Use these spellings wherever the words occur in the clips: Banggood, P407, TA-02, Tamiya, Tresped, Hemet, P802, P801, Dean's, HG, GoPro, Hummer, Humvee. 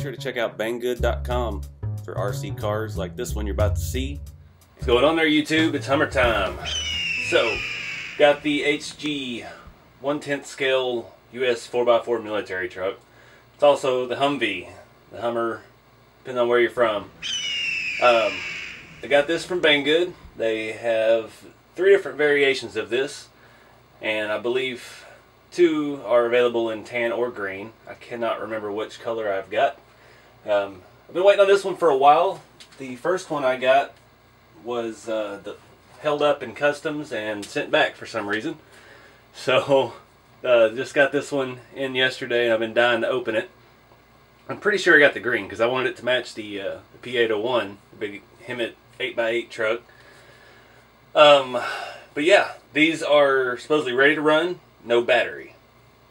sure to check out Banggood.com for RC cars like this one you're about to see. What's going on there, YouTube? It's Hummer time. So, got the HG 1/10 scale US 4x4 military truck. It's also the Humvee, the Hummer, depending on where you're from. I got this from Banggood. They have 3 different variations of this, and I believe 2 are available in tan or green. I cannot remember which color I've got. I've been waiting on this one for a while. The first one I got was held up in customs and sent back for some reason. So just got this one in yesterday, and I've been dying to open it. I'm pretty sure I got the green because I wanted it to match the P801, the big Hemet 8x8 truck. But yeah, these are supposedly ready to run, no battery.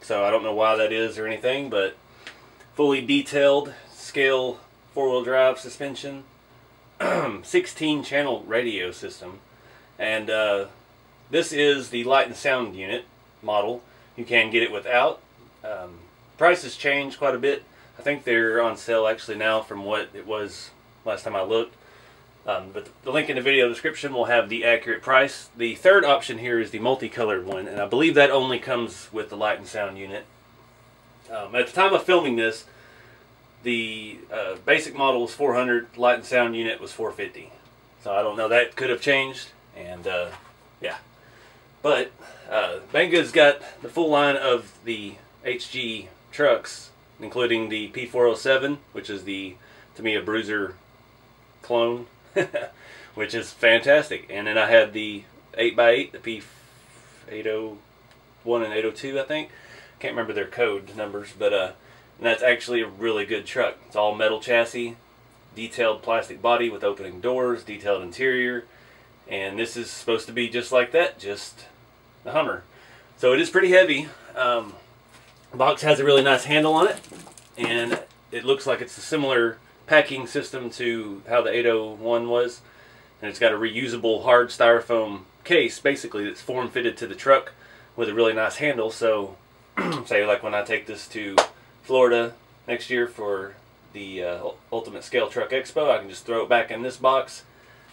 So I don't know why that is or anything, but fully detailed scale 4-wheel drive suspension, 16-channel radio system, and this is the light and sound unit model. You can get it without. Prices change quite a bit. I think they're on sale actually now from what it was last time I looked. But the link in the video description will have the accurate price. The third option here is the multicolored one, and I believe that only comes with the light and sound unit. At the time of filming this, the basic model was $400, light and sound unit was $450. So I don't know, that could have changed, and yeah. But Banggood's got the full line of the HG trucks, including the P407, which is, the, to me, a bruiser clone. Which is fantastic. And then I had the 8x8, the P801 and 802, I think. Can't remember their code numbers, but and that's actually a really good truck. It's all metal chassis, detailed plastic body with opening doors, detailed interior, and this is supposed to be just like that, just the Hummer. So it is pretty heavy. The box has a really nice handle on it, and it looks like it's a similar packing system to how the 801 was, and it's got a reusable hard styrofoam case basically that's form fitted to the truck with a really nice handle. So say like when I take this to Florida next year for the Ultimate Scale Truck Expo, I can just throw it back in this box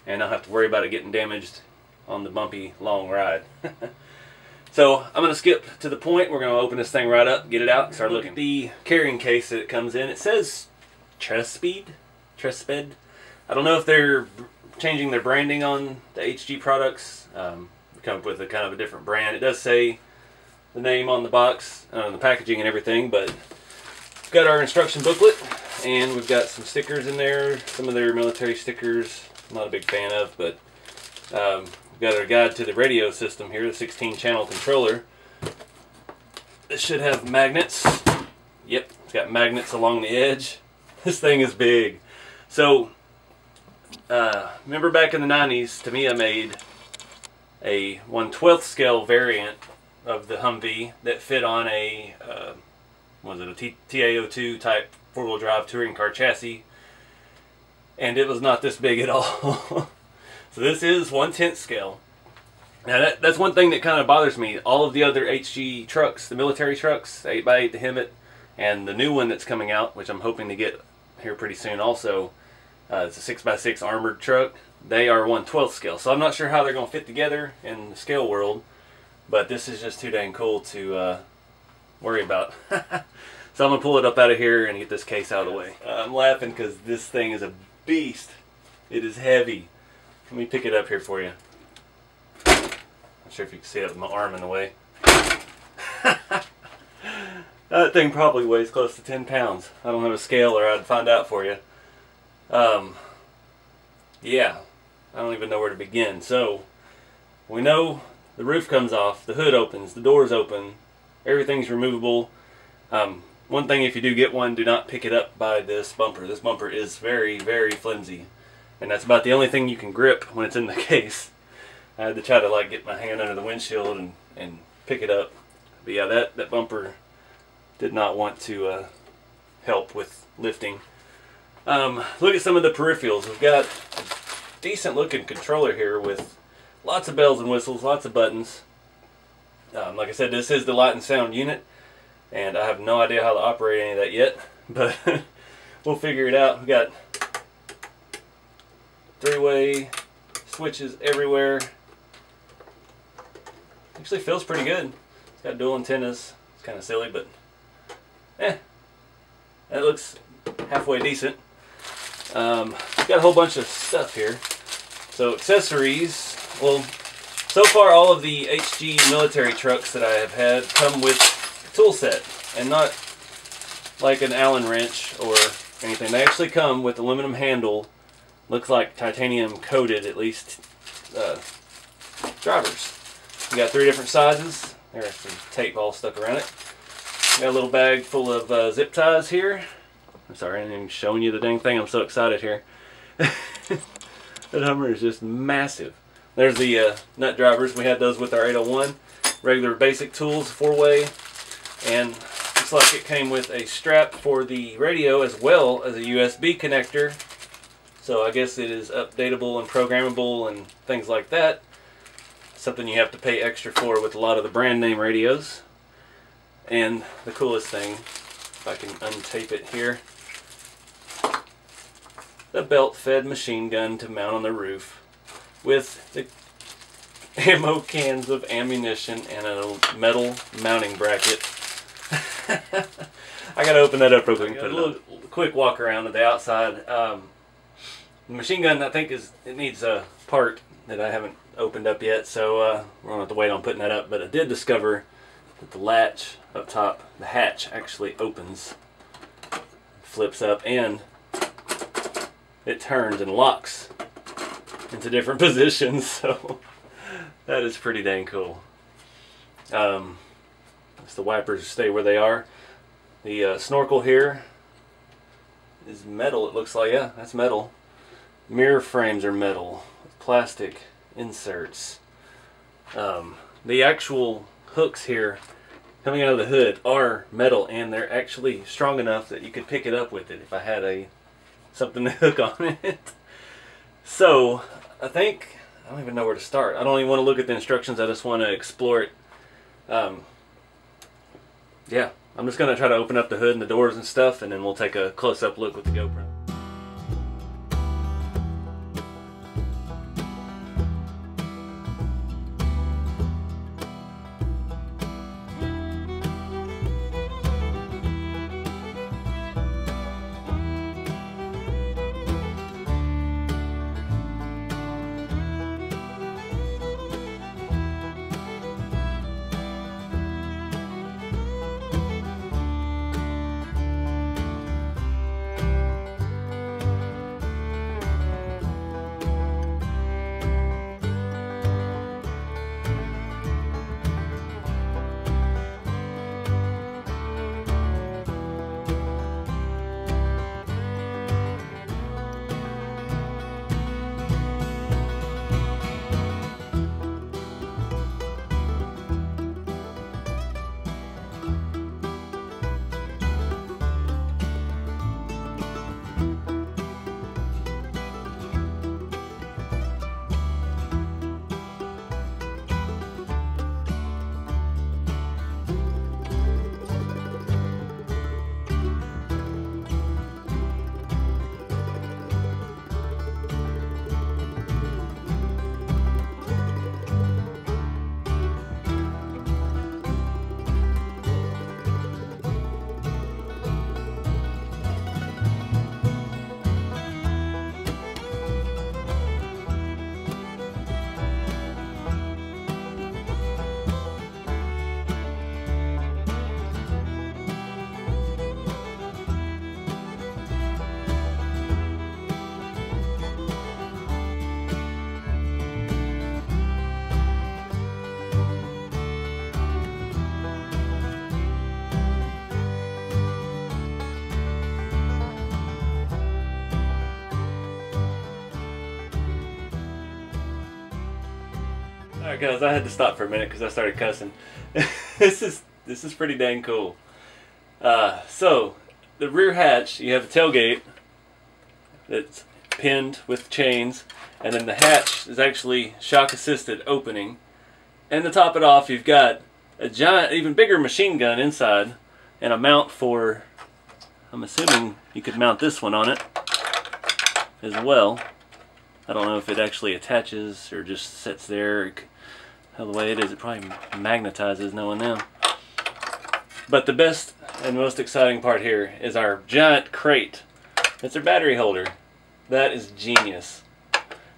and I'll have to worry about it getting damaged on the bumpy long ride. So I'm going to skip to the point. We're going to open this thing right up, get it out, and start looking at the carrying case that it comes in. It says Tresped. I don't know if they're changing their branding on the HG products. Come up with a kind of a different brand. It does say the name on the box, on the packaging and everything, but we've got our instruction booklet, and we've got some stickers in there. Some of their military stickers I'm not a big fan of, but we've got our guide to the radio system here, the 16-channel controller. This should have magnets. Yep, it's got magnets along the edge. This thing is big. So remember back in the 90s, Tamiya made a 1/12 scale variant of the Humvee that fit on a was it a TA-02 type 4-wheel drive touring car chassis, and it was not this big at all. So this is 1/10 scale. Now that's one thing that kind of bothers me. All of the other HG trucks, the military trucks, the 8x8, the Hemet, and the new one that's coming out, which I'm hoping to get here pretty soon also, it's a 6x6 armored truck. They are 1/12 scale, so I'm not sure how they're going to fit together in the scale world, but this is just too dang cool to worry about. So I'm going to pull it up out of here and get this case out of the way. I'm laughing because this thing is a beast. It is heavy. Let me pick it up here for you. Not sure if you can see it with my arm in the way. That thing probably weighs close to 10 pounds. I don't have a scale or I'd find out for you. Yeah, I don't even know where to begin. So, we know the roof comes off, the hood opens, the doors open, everything's removable. One thing, if you do get one, do not pick it up by this bumper. This bumper is very, very flimsy. And that's about the only thing you can grip when it's in the case. I had to try to like get my hand under the windshield and pick it up. But yeah, that bumper did not want to help with lifting. Look at some of the peripherals. We've got a decent looking controller here with lots of bells and whistles, lots of buttons. Like I said, this is the light and sound unit, and I have no idea how to operate any of that yet, but we'll figure it out. We've got three-way switches everywhere. Actually feels pretty good. It's got dual antennas. It's kind of silly, but that looks halfway decent. Got a whole bunch of stuff here. So accessories, well, so far all of the HG military trucks that I have had come with a tool set, and not like an Allen wrench or anything. They actually come with aluminum handle, looks like titanium coated at least, drivers. We got three different sizes. There's some tape all stuck around it. We got a little bag full of zip ties here. I'm sorry, I ain't even showing you the dang thing. I'm so excited here. That Hummer is just massive. There's the nut drivers. We had those with our 801. Regular basic tools, four-way. And looks like it came with a strap for the radio as well as a USB connector. So I guess it is updatable and programmable and things like that. Something you have to pay extra for with a lot of the brand name radios. And the coolest thing, if I can untape it here, the belt-fed machine gun to mount on the roof with the ammo cans of ammunition and a metal mounting bracket. I gotta open that up real quick. Put a little quick walk around to the outside. The machine gun, I think, it needs a part that I haven't opened up yet, so we're gonna have to wait on putting that up. But I did discover that the latch up top, the hatch, actually opens, flips up, and it turns and locks into different positions. So that is pretty dang cool. The wipers stay where they are. The snorkel here is metal, it looks like. Yeah, that's metal. Mirror frames are metal, plastic inserts. The actual hooks here coming out of the hood are metal, and they're actually strong enough that you could pick it up with it if I had something to hook on it. So I think, I don't even know where to start. I don't even want to look at the instructions, I just want to explore it. Yeah, I'm just going to try to open up the hood and the doors and stuff, and then we'll take a close-up look with the GoPro. Alright guys, I had to stop for a minute because I started cussing. This is pretty dang cool. So the rear hatch, you have the tailgate that's pinned with chains, and then the hatch is actually shock assisted opening. And to top it off, you've got a giant, even bigger machine gun inside, and a mount for I'm assuming you could mount this one on it as well. I don't know if it actually attaches or just sits there. How the way it is, it probably magnetizes, knowing them. But the best and most exciting part here is our giant crate. It's our battery holder. That is genius.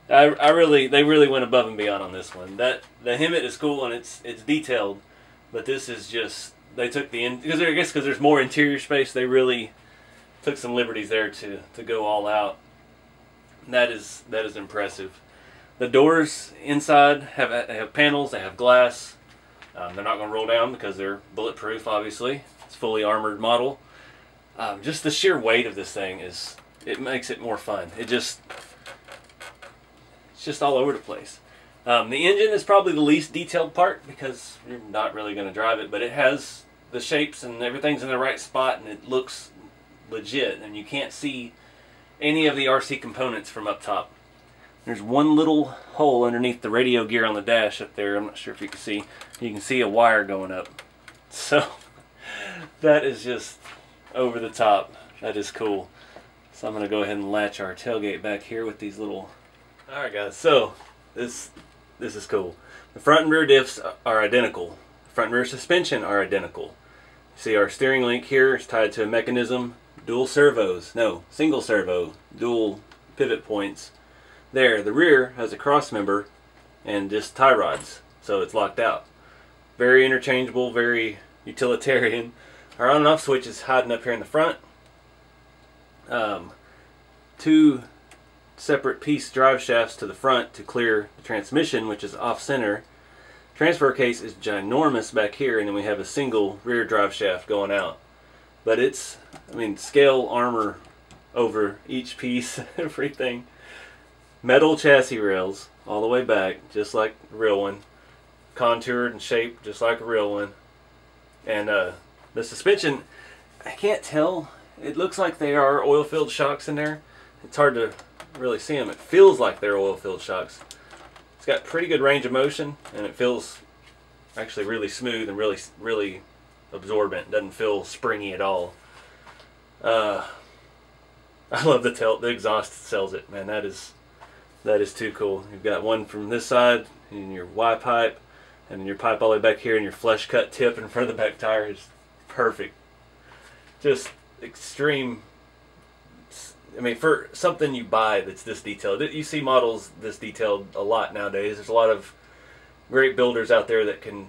They really went above and beyond on this one. That the Hemet is cool and it's detailed, but this is just, they took the in, because I guess because there's more interior space, they really took some liberties there to go all out. That is impressive. The doors inside have panels, they have glass. They're not going to roll down because they're bulletproof, obviously. It's a fully armored model. Just the sheer weight of this thing is, it makes it more fun. It's just all over the place. The engine is probably the least detailed part because you're not really going to drive it, but it has the shapes and everything's in the right spot and it looks legit, and you can't see any of the RC components from up top. There's one little hole underneath the radio gear on the dash up there. I'm not sure if you can see. You can see a wire going up. So that is just over the top. That is cool. So I'm going to go ahead and latch our tailgate back here with these little... Alright guys, so this is cool. The front and rear diffs are identical. The front and rear suspension are identical. You see our steering link here is tied to a mechanism. Dual servos. No, single servo. Dual pivot points. There, the rear has a cross member and just tie rods, so it's locked out. Very interchangeable, very utilitarian. Our on and off switch is hiding up here in the front. Two separate piece drive shafts to the front to clear the transmission, which is off center. Transfer case is ginormous back here, and then we have a single rear drive shaft going out. But it's, I mean, scale armor over each piece, everything. Metal chassis rails all the way back, just like a real one. Contoured and shaped just like a real one. And the suspension, I can't tell. It looks like they are oil-filled shocks in there. It's hard to really see them. It feels like they're oil-filled shocks. It's got pretty good range of motion, and it feels actually really smooth and really absorbent. It doesn't feel springy at all. I love the tail. The exhaust sells it, man. That is too cool. You've got one from this side and your Y pipe, and your pipe all the way back here, and your flush cut tip in front of the back tire is perfect. Just extreme. I mean, for something you buy that's this detailed, you see models this detailed a lot nowadays. There's a lot of great builders out there that can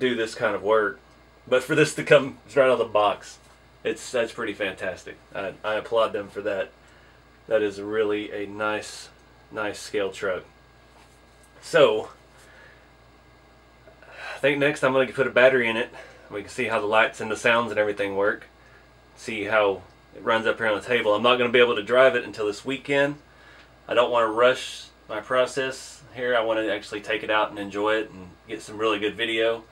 do this kind of work, but for this to come right out of the box, that's pretty fantastic. I applaud them for that. That is really a nice scale truck. So I think next I'm going to put a battery in it. We can see how the lights and the sounds and everything work. See how it runs up here on the table. I'm not going to be able to drive it until this weekend. I don't want to rush my process here. I want to actually take it out and enjoy it and get some really good video.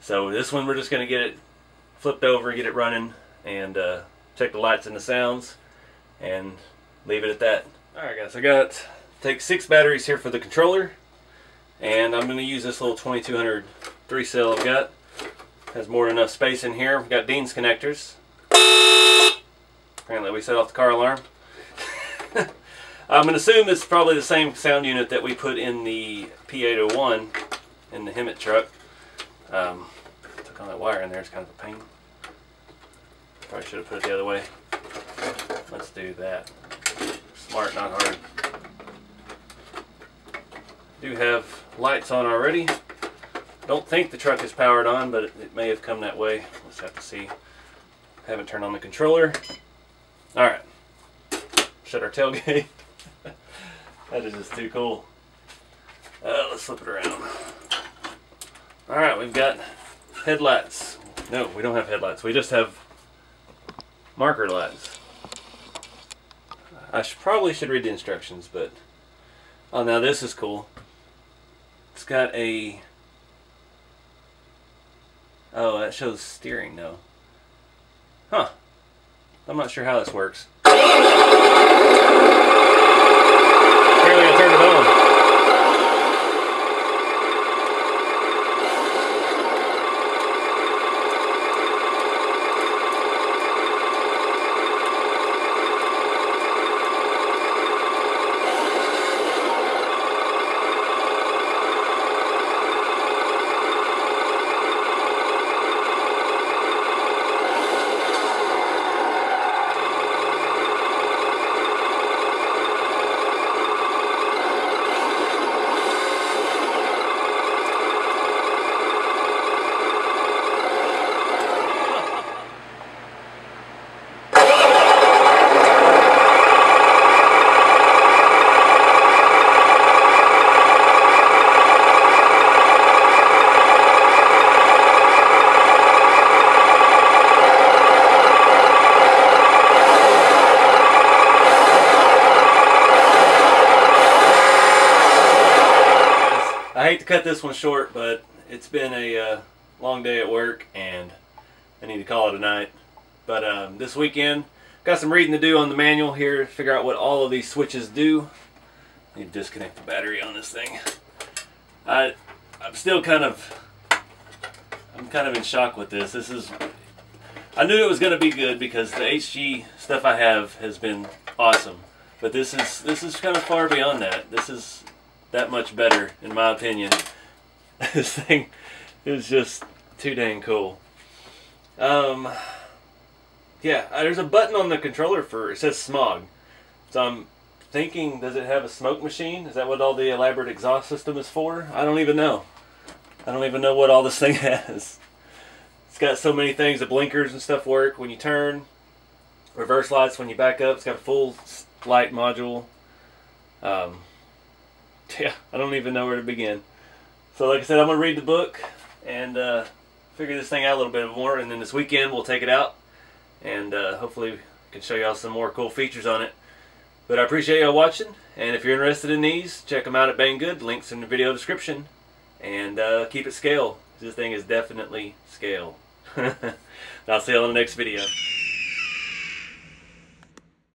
So this one we're just going to get it flipped over, get it running, and check the lights and the sounds, and leave it at that. Alright guys, I take 6 batteries here for the controller, and I'm going to use this little 2200 3-cell I've got. Has more than enough space in here. We've got Dean's connectors. Apparently we set off the car alarm. I'm going to assume it's probably the same sound unit that we put in the P801 in the Hemet truck. Took on that wire in there, it's kind of a pain. Probably should have put it the other way. Let's do that. Smart, not hard. Do have lights on already. Don't think the truck is powered on, but it may have come that way. Let's have to see. Haven't turned on the controller. Alright. Shut our tailgate. That is just too cool. Let's flip it around. Alright, we've got headlights. No, we don't have headlights. We just have marker lights. I probably should read the instructions, but oh, now this is cool. It's got a, oh, that shows steering though. Huh. I'm not sure how this works. Apparently I turned it on. I hate to cut this one short, but it's been a long day at work and I need to call it a night. But this weekend, got some reading to do on the manual here to figure out what all of these switches do. I need to disconnect the battery on this thing. I'm still kind of in shock with this. I knew it was going to be good because the HG stuff I have has been awesome, but this is kind of far beyond that. This is that much better, in my opinion. This thing is just too dang cool. Yeah, there's a button on the controller for it says smog, so I'm thinking, does it have a smoke machine? Is that what all the elaborate exhaust system is for? I don't even know. I don't even know what all this thing has. It's got so many things. The blinkers and stuff work when you turn. Reverse lights when you back up. It's got a full light module. Yeah, I don't even know where to begin. So like I said, I'm going to read the book and figure this thing out a little bit more. And then this weekend we'll take it out and hopefully can show y'all some more cool features on it. But I appreciate y'all watching, and if you're interested in these, check them out at Banggood. Links in the video description. And keep it scale. This thing is definitely scale. I'll see you on the next video.